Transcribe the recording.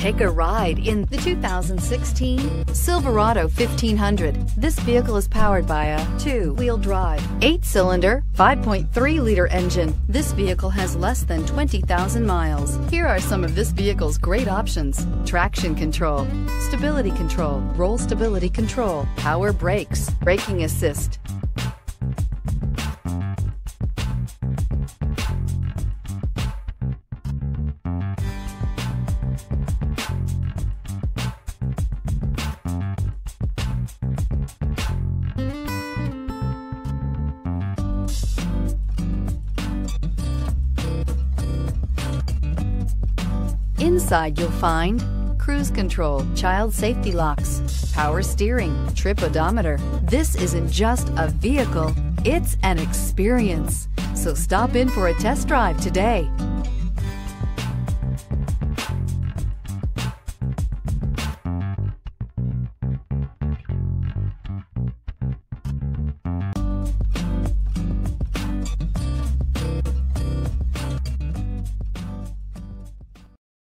Take a ride in the 2016 Silverado 1500. This vehicle is powered by a 2-wheel drive, 8-cylinder, 5.3-liter engine. This vehicle has less than 20,000 miles. Here are some of this vehicle's great options: traction control, stability control, roll stability control, power brakes, braking assist, Inside you'll find cruise control, child safety locks, power steering, trip odometer. This isn't just a vehicle, it's an experience. So stop in for a test drive today.